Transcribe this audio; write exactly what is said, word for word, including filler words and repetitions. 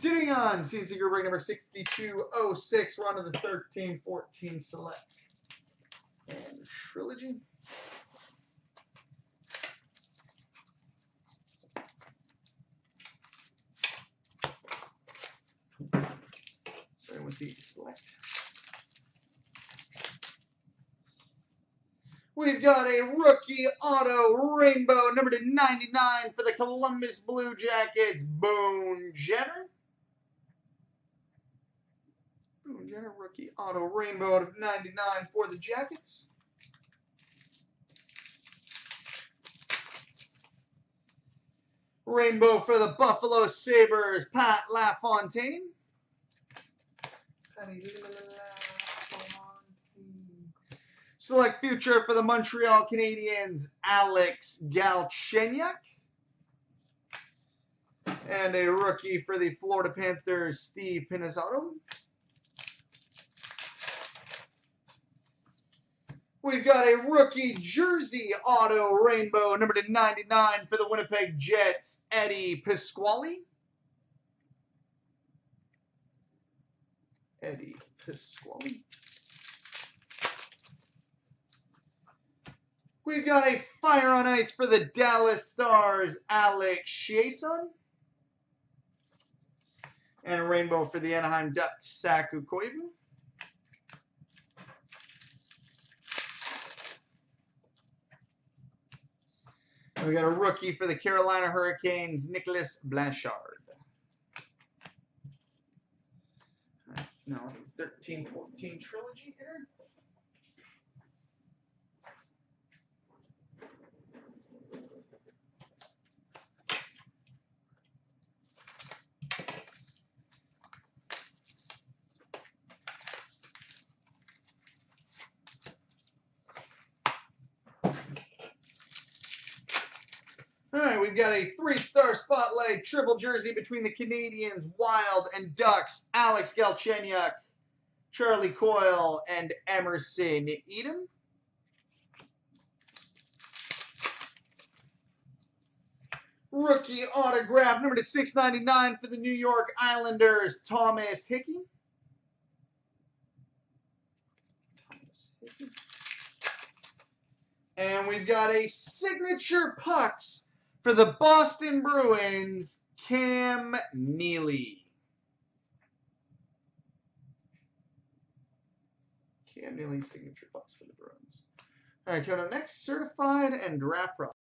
Continuing on, C and C Group break number sixty-two oh six, we're on to the thirteen fourteen Select and Trilogy. Starting with the Select. We've got a rookie auto rainbow, number two ninety-nine for the Columbus Blue Jackets, Boone Jenner. Boone Jenner, rookie auto rainbow of ninety-nine for the Jackets. Rainbow for the Buffalo Sabres, Pat LaFontaine. Patty LaFontaine. Select future for the Montreal Canadiens, Alex Galchenyuk. And a rookie for the Florida Panthers, Steve Pinizotto. We've got a rookie jersey auto rainbow, number two ninety-nine for the Winnipeg Jets, Eddie Pasquale. Eddie Pasquale. We've got a fire on ice for the Dallas Stars, Alex Chieson. And a rainbow for the Anaheim Ducks, Saku Koivu. We got a rookie for the Carolina Hurricanes, Nicholas Blanchard. All right, now the thirteen fourteen Trilogy here. We've got a three-star spotlight triple jersey between the Canadiens, Wild, and Ducks. Alex Galchenyuk, Charlie Coyle, and Emerson Eden. Rookie autograph number to six ninety-nine for the New York Islanders, Thomas Hickey. Thomas Hickey. And we've got a signature pucks for the Boston Bruins, Cam Neely. Cam Neely signature box for the Bruins. All right, coming up next, certified and draft product.